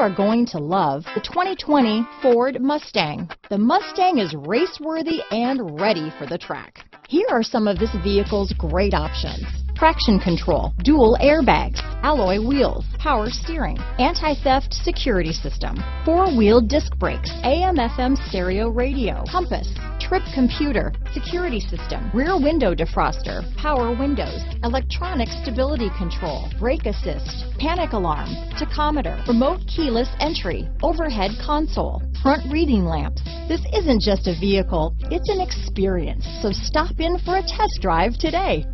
are going to love the 2020 Ford Mustang. The Mustang is race-worthy and ready for the track. Here are some of this vehicle's great options: traction control, dual airbags, alloy wheels, power steering, anti-theft security system, four-wheel disc brakes, AM/FM stereo radio, compass, trip computer, security system, rear window defroster, power windows, electronic stability control, brake assist, panic alarm, tachometer, remote keyless entry, overhead console, front reading lamps. This isn't just a vehicle, it's an experience. So stop in for a test drive today.